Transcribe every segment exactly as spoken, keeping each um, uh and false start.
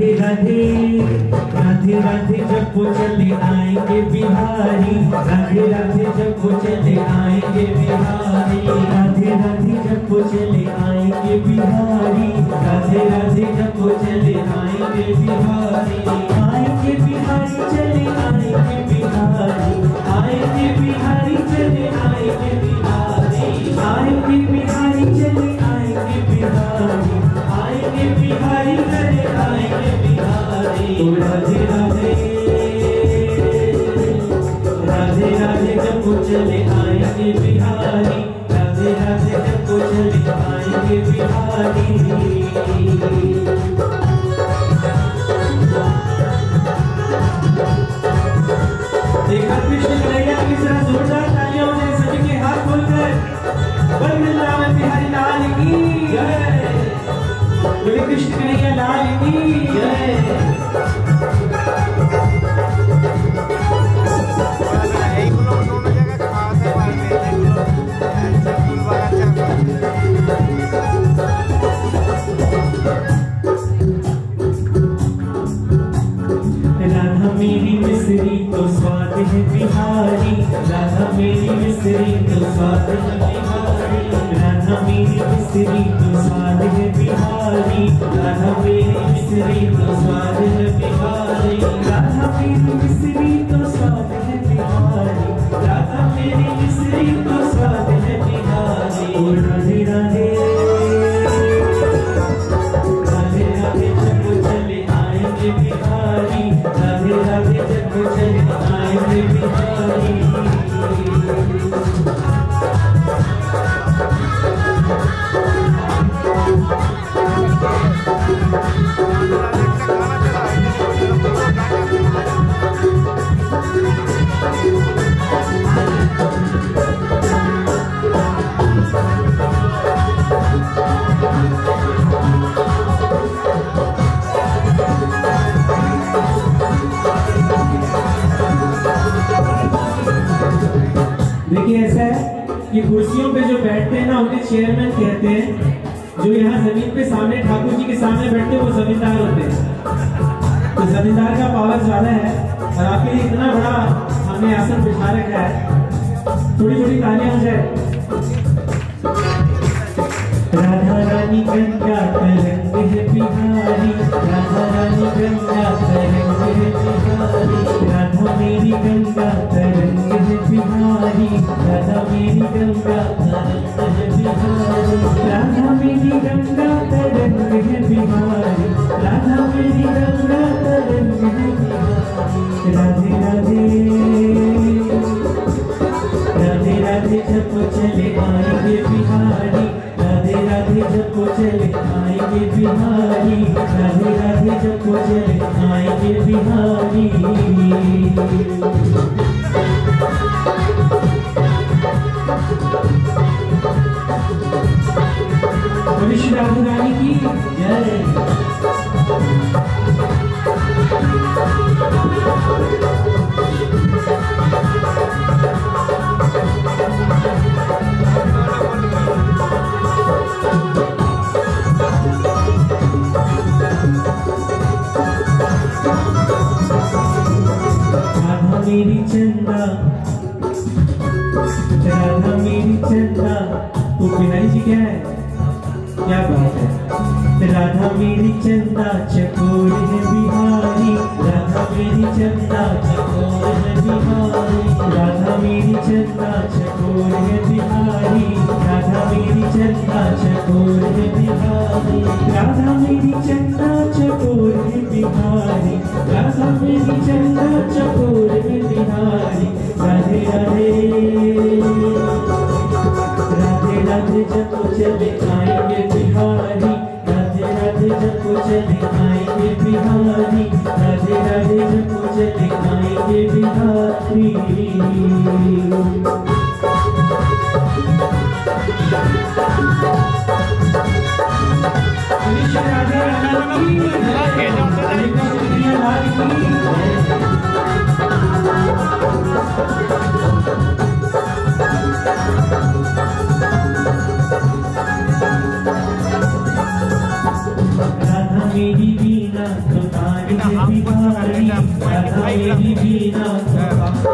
राधे राधे राधे राधे जपो चले आएंगे बिहारी, राधे राधे जपो चले आएंगे बिहारी, राधे राधे जपो चले आएंगे बिहारी, राधे राधे जपो चले आएंगे बिहारी, आएंगे बिहारी चले आएंगे बिहारी, आएंगे बिहारी चले आएंगे बिहारी, आएंगे बिहारी चले आएंगे बिहारी, आएंगे बिहारी चले आएंगे बिहारी। राधे राधे राधे राधे जपो चले आएंगे बिहारी, राधे राधे जपो चले आएंगे बिहारी। एक आदमी शिवलैया की तरह जोरदार तालियों ने सभी के हाथ खोलकर बल मिल रहा है बिहारी लाल की जय, मेरे कृष्ण कन्हैया लाल की जय। राधा मेरी मिसरी तो स्वाद है बिहारी, राधा मेरी मिसरी तो स्वाद है बिहारी, राधा मेरी मिसरी तो स्वाद है बिहारी, राधा मेरी मिसरी तो स्वाद है बिहारी, राधा मेरी मिसरी तो स्वाद है बिहारी, राधा मेरी मिसरी तो स्वाद है बिहारी। राधे राधे राधे राधे जपो चले आएंगे बिहारी, राधे राधे जपो चले आएंगे बिहारी। देखिए ऐसा है कि कुर्सियों पे जो बैठते हैं ना उन्हें चेयरमैन कहते हैं, जो यहाँ जमीन पे सामने ठाकुर जी के सामने बैठते हैं वो जमींदार होते हैं। तो जमींदार का पावर ज्यादा है और आपके लिए इतना बड़ा हमने आसन बिछा रखा है। थोड़ी थोड़ी तालियां हो जाए। राधा रानी गंगा पलंग है बिहारी, राधा रानी गंगा पलंग है बिहारी, राधा मेरी गंगा पलंग है बिहारी, राधा मेरी गंगा पलंग है बिहारी, राधा मेरी गंगा पलंग है बिहारी, राधा मेरी गंगा पलंग है बिहारी। राधे राधे राधे राधे जपो चले आएंगे बिहारी, राधे राधे जपो चले आएंगे बिहारी, राधे राधे जपो चले आएंगे बिहारी। भविष्य राधा रानी की जय। राधा मेरी चंदा राधा मेरी चंदा, तो बिहारी जी क्या है, क्या बात है। राधा मेरी चंदा चकोर है बिहारी, राधा मेरी चंदा चकोर है बिहारी, राधा मेरी चंदा चकोर है बिहारी, राधा मेरी चंदा चकोर है बिहारी, राधा मेरी चंदा चकोर है बिहारी, राधा मेरी चंदा चकोर है बिहारी। राधे राधे राधे राधे जपो चले आएंगे बिहारी, राधे राधे जपो चले आएंगे बिहारी, राधे राधे जपो चले आएंगे बिहारी। राधा मेरी बीना पीना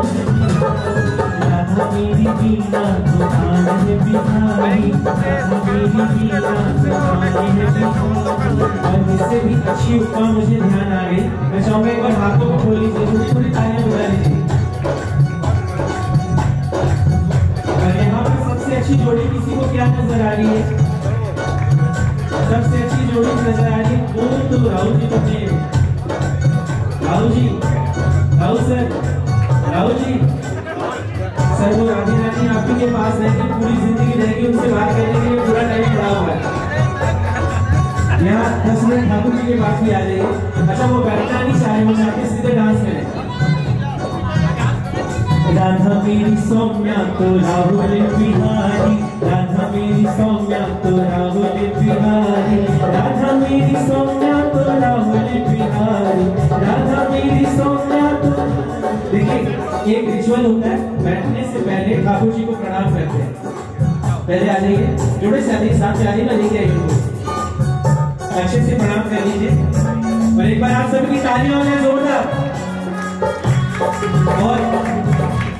राधा मेरी पीना तुम्हारे बिहारी राधा मेरी पीना तुम्हारे बिहारी इससे भी अच्छी उपमा मुझे ध्यान आ गई। मैं चाहूँगा एक बार हाथों को खोल लीजिए, थोड़ी थोड़ी तालियां बजा लीजिए। यहाँ पर सबसे अच्छी जोड़ी किसी को क्या नजर आ रही है? सबसे अच्छी जोड़ी नजर आ रही वो तो राहुल जी बने। राहुल जी, राहुल सर, राहुल जी सर वो राधे रानी आपके के पास रहेंगे, पूरी जिंदगी रहेगी। उनसे बात करने के लिए पूरा टाइम खड़ा हुआ है। यहाँ दस मिनट ठाकुर जी के पास भी आ जाइए। अच्छा वो बैठना नहीं चाहे, वो जाके सीधे डांस करें। राधा मेरी सौम्या तो राहुल बिहारी, राधा मेरी सौम्या तो राहुल बिहारी, राधा मेरी सौम्या तो राहुल बिहारी, राधा मेरी सौम्या तो। देखिए एक रिचुअल होता है, बैठने से पहले ठाकुर जी को प्रणाम करते हैं। पहले आ जाइए जोड़े साथी साथ में, आ जाइए ना, लेके आइए उनको अच्छे से प्रणाम कर लीजिए। और एक बार आप सबकी तालियां होने जोरदार। और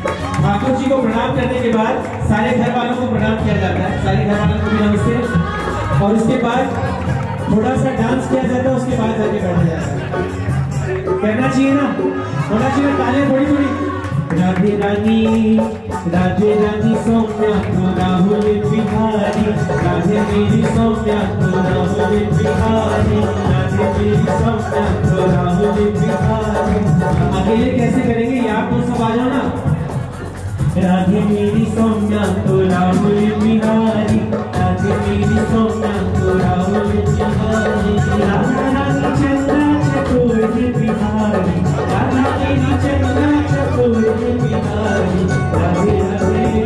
ठाकुर जी को प्रणाम करने के बाद सारे घर वालों को प्रणाम किया जाता है, सारे घर वालों को भी नमस्ते। और उसके बाद थोड़ा सा डांस किया जाता है, उसके बाद जाके बैठ जाता है। कहना चाहिए ना, होना चाहिए तालियां थोड़ी थोड़ी। राधे रानी राधे रानी सौम्या तो राहुल बिहारी, राधे मेरी सौम्या तो राहुल बिहारी, राधे मेरी सौम्या तो राहुल बिहारी। अकेले कैसे करेंगे, यहाँ तो सब आ जाओ ना। राधे मेरी सौम्या तो राहुल बिहारी, राधे मेरी सौम्या तो राहुल बिहारी, राधा रानी चंदा चकोरे बिहारी, राधा मेरी चंदा चकोरे बिहारी, राधे राधे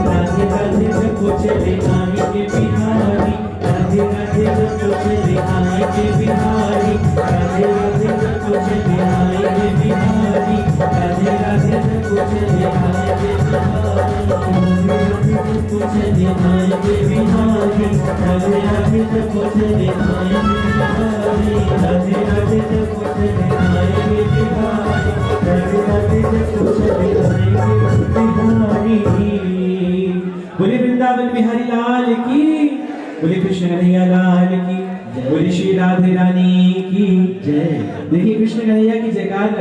राधे राधे जपो चले आएंगे बिहारी, राधे राधे जपो चले आएंगे बिहारी, राधे राधे जपो चले आएंगे बिहारी, राधे राधे जपो चले आएंगे बिहारी, राधे राधे जपो चले आएंगे बिहारी। बोले वृंदावन बिहारी लाल की, बोले कृष्ण कन्हैया लाल की, बोले श्री राधे रानी की जय। देखिए कृष्ण कन्हैया की जयकार।